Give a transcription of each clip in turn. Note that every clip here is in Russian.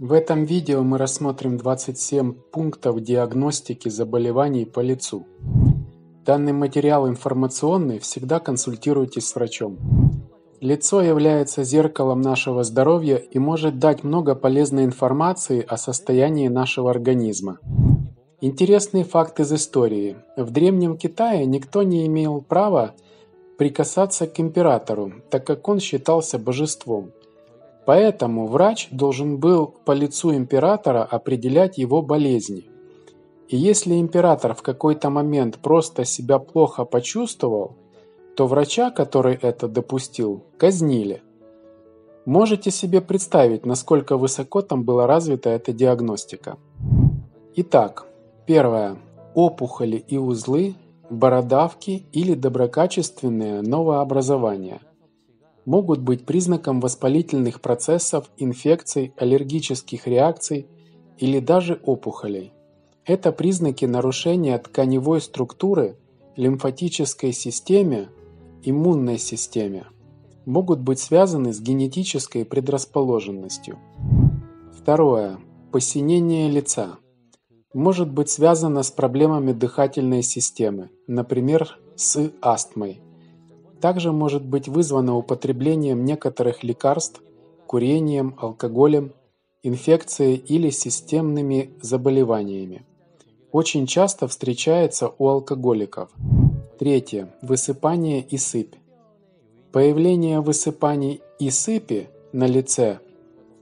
В этом видео мы рассмотрим 27 пунктов диагностики заболеваний по лицу. Данный материал информационный, всегда консультируйтесь с врачом. Лицо является зеркалом нашего здоровья и может дать много полезной информации о состоянии нашего организма. Интересный факт из истории. В Древнем Китае никто не имел права прикасаться к императору, так как он считался божеством. Поэтому врач должен был по лицу императора определять его болезни. И если император в какой-то момент просто себя плохо почувствовал, то врача, который это допустил, казнили. Можете себе представить, насколько высоко там была развита эта диагностика. Итак, первое. Опухоли и узлы, бородавки или доброкачественные новообразования могут быть признаком воспалительных процессов, инфекций, аллергических реакций или даже опухолей. Это признаки нарушения тканевой структуры, лимфатической системе, иммунной системе. Могут быть связаны с генетической предрасположенностью. Второе. Посинение лица. Может быть связано с проблемами дыхательной системы, например, с астмой. Также может быть вызвано употреблением некоторых лекарств, курением, алкоголем, инфекцией или системными заболеваниями. Очень часто встречается у алкоголиков. Третье. Высыпание и сыпь. Появление высыпаний и сыпи на лице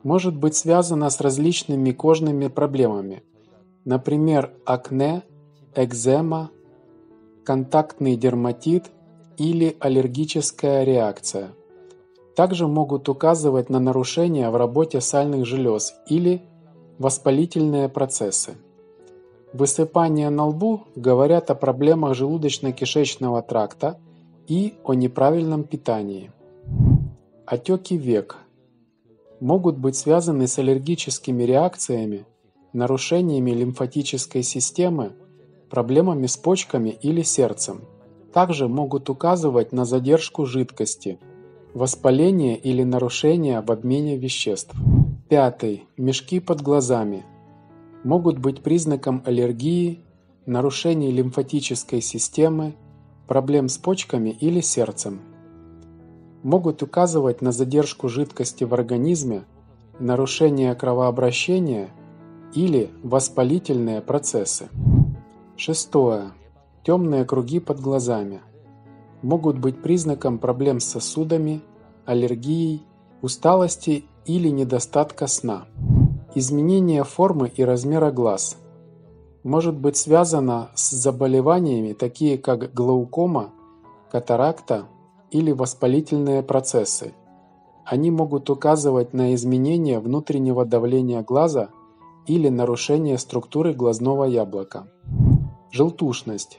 может быть связано с различными кожными проблемами, например, акне, экзема, контактный дерматит, или аллергическая реакция. Также могут указывать на нарушения в работе сальных желез или воспалительные процессы. Высыпания на лбу говорят о проблемах желудочно-кишечного тракта и о неправильном питании. Отеки век могут быть связаны с аллергическими реакциями, нарушениями лимфатической системы, проблемами с почками или сердцем. Также могут указывать на задержку жидкости, воспаление или нарушение в обмене веществ. Пятый. Мешки под глазами. Могут быть признаком аллергии, нарушений лимфатической системы, проблем с почками или сердцем. Могут указывать на задержку жидкости в организме, нарушение кровообращения или воспалительные процессы. Шестое. Темные круги под глазами могут быть признаком проблем с сосудами, аллергией, усталости или недостатка сна. Изменение формы и размера глаз может быть связано с заболеваниями, такие как глаукома, катаракта или воспалительные процессы. Они могут указывать на изменение внутреннего давления глаза или нарушение структуры глазного яблока. Желтушность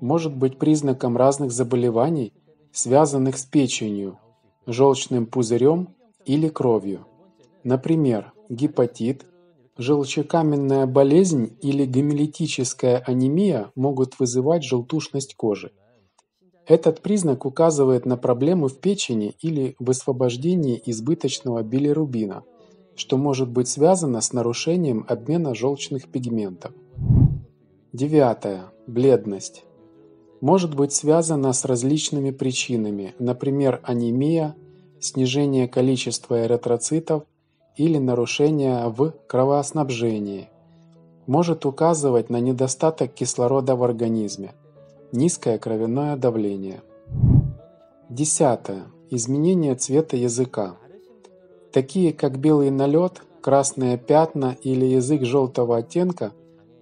может быть признаком разных заболеваний, связанных с печенью, желчным пузырем или кровью. Например, гепатит, желчекаменная болезнь или гемолитическая анемия могут вызывать желтушность кожи. Этот признак указывает на проблему в печени или высвобождении избыточного билирубина, что может быть связано с нарушением обмена желчных пигментов. Девятое. Бледность может быть связана с различными причинами, например, анемия, снижение количества эритроцитов или нарушение в кровоснабжении. Может указывать на недостаток кислорода в организме, низкое кровяное давление. Десятое. Изменение цвета языка. Такие как белый налет, красные пятна или язык желтого оттенка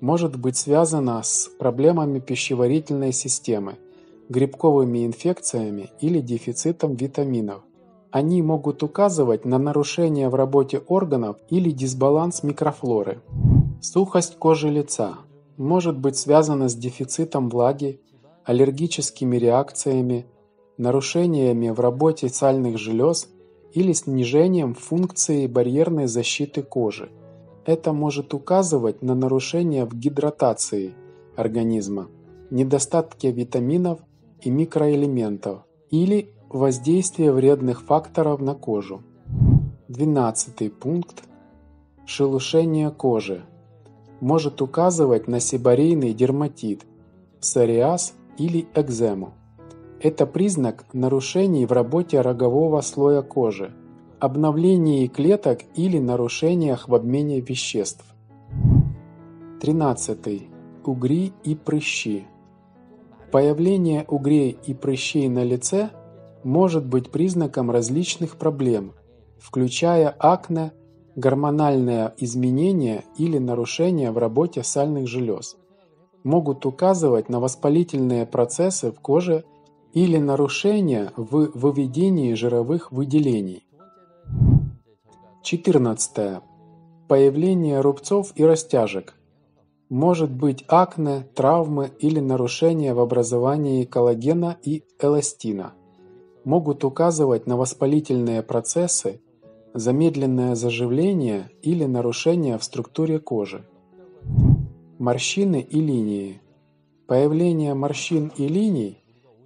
может быть связано с проблемами пищеварительной системы, грибковыми инфекциями или дефицитом витаминов. Они могут указывать на нарушения в работе органов или дисбаланс микрофлоры. Сухость кожи лица может быть связана с дефицитом влаги, аллергическими реакциями, нарушениями в работе сальных желез или снижением функции барьерной защиты кожи. Это может указывать на нарушения в гидратации организма, недостатке витаминов и микроэлементов или воздействие вредных факторов на кожу. 12-й пункт. шелушение кожи. Может указывать на себорейный дерматит, псориаз или экзему. Это признак нарушений в работе рогового слоя кожи, обновлении клеток или нарушениях в обмене веществ. 13. Угри и прыщи. Появление угрей и прыщей на лице может быть признаком различных проблем, включая акне, гормональные изменения или нарушения в работе сальных желез. Могут указывать на воспалительные процессы в коже или нарушения в выведении жировых выделений. 14. Появление рубцов и растяжек. Может быть акне, травмы или нарушения в образовании коллагена и эластина. Могут указывать на воспалительные процессы, замедленное заживление или нарушение в структуре кожи. Морщины и линии. Появление морщин и линий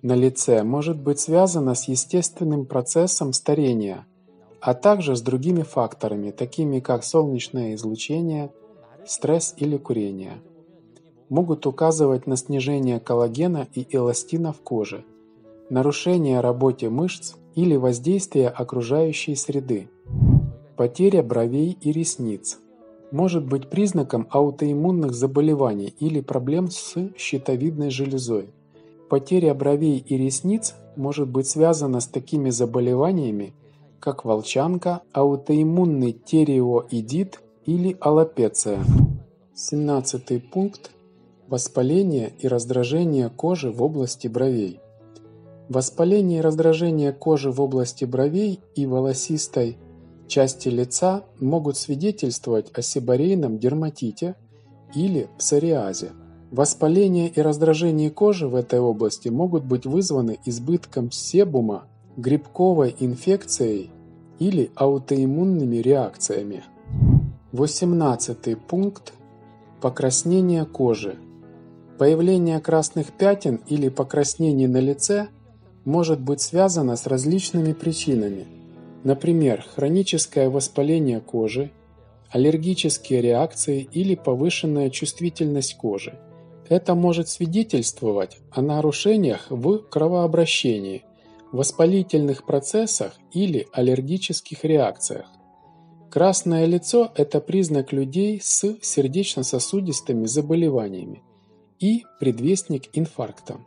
на лице может быть связано с естественным процессом старения, а также с другими факторами, такими как солнечное излучение, стресс или курение. Могут указывать на снижение коллагена и эластина в коже, нарушение работы мышц или воздействие окружающей среды. Потеря бровей и ресниц может быть признаком аутоиммунных заболеваний или проблем с щитовидной железой. Потеря бровей и ресниц может быть связана с такими заболеваниями, как волчанка, аутоиммунный тиреоидит или аллопеция. 17-й пункт. Воспаление и раздражение кожи в области бровей. Воспаление и раздражение кожи в области бровей и волосистой части лица могут свидетельствовать о себорейном дерматите или псориазе. Воспаление и раздражение кожи в этой области могут быть вызваны избытком себума, грибковой инфекцией или аутоиммунными реакциями. 18-й пункт. Покраснение кожи. Появление красных пятен или покраснений на лице может быть связано с различными причинами, например, хроническое воспаление кожи, аллергические реакции или повышенная чувствительность кожи. Это может свидетельствовать о нарушениях в кровообращении, воспалительных процессах или аллергических реакциях. Красное лицо – это признак людей с сердечно-сосудистыми заболеваниями и предвестник инфаркта.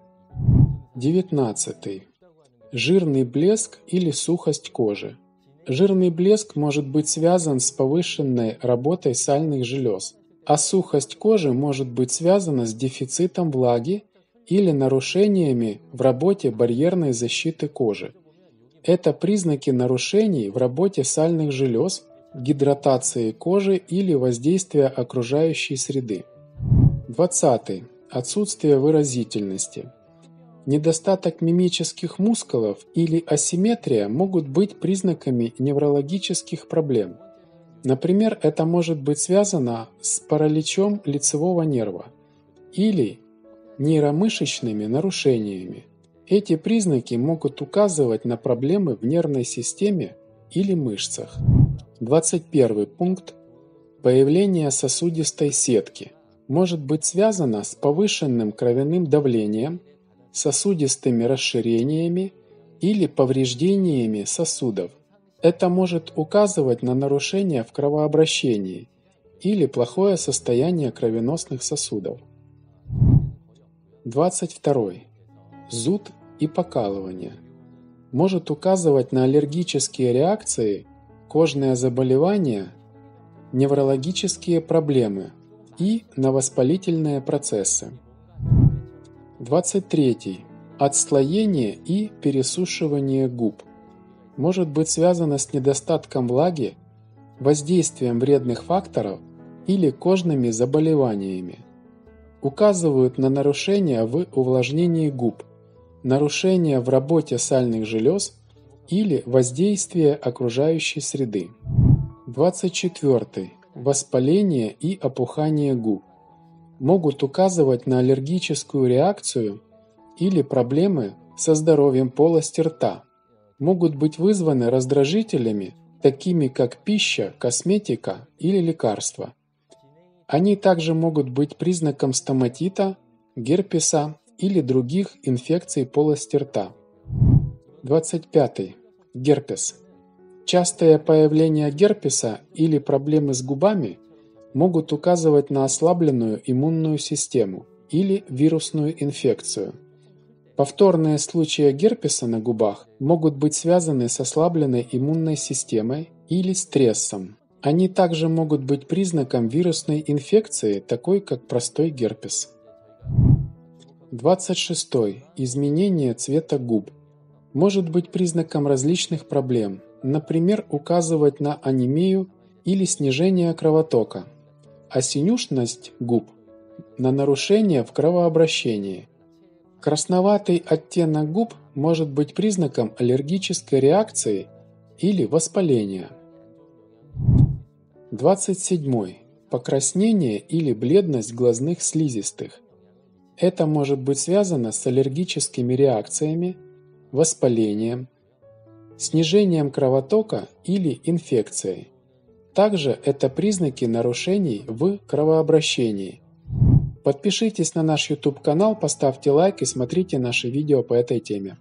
19. Жирный блеск или сухость кожи. Жирный блеск может быть связан с повышенной работой сальных желез, а сухость кожи может быть связана с дефицитом влаги или нарушениями в работе барьерной защиты кожи. Это признаки нарушений в работе сальных желез, гидратации кожи или воздействия окружающей среды. 20. Отсутствие выразительности. Недостаток мимических мускулов или асимметрия могут быть признаками неврологических проблем. Например, это может быть связано с параличом лицевого нерва или нейромышечными нарушениями. Эти признаки могут указывать на проблемы в нервной системе или мышцах. 21 пункт. Появление сосудистой сетки может быть связано с повышенным кровяным давлением, сосудистыми расширениями или повреждениями сосудов. Это может указывать на нарушения в кровообращении или плохое состояние кровеносных сосудов. 22. Зуд и покалывание. Может указывать на аллергические реакции, кожные заболевания, неврологические проблемы и на воспалительные процессы. 23. Отслоение и пересушивание губ может быть связано с недостатком влаги, воздействием вредных факторов или кожными заболеваниями. Указывают на нарушения в увлажнении губ, нарушения в работе сальных желез или воздействие окружающей среды. 24. Воспаление и опухание губ могут указывать на аллергическую реакцию или проблемы со здоровьем полости рта, могут быть вызваны раздражителями, такими как пища, косметика или лекарства. Они также могут быть признаком стоматита, герпеса или других инфекций полости рта. 25. Герпес. Частое появление герпеса или проблемы с губами могут указывать на ослабленную иммунную систему или вирусную инфекцию. Повторные случаи герпеса на губах могут быть связаны с ослабленной иммунной системой или стрессом. Они также могут быть признаком вирусной инфекции, такой как простой герпес. 26. Изменение цвета губ может быть признаком различных проблем, например, указывать на анемию или снижение кровотока, а синюшность губ на нарушение в кровообращении. Красноватый оттенок губ может быть признаком аллергической реакции или воспаления. 27. Покраснение или бледность глазных слизистых. Это может быть связано с аллергическими реакциями, воспалением, снижением кровотока или инфекцией. Также это признаки нарушений в кровообращении. Подпишитесь на наш YouTube канал, поставьте лайк и смотрите наши видео по этой теме.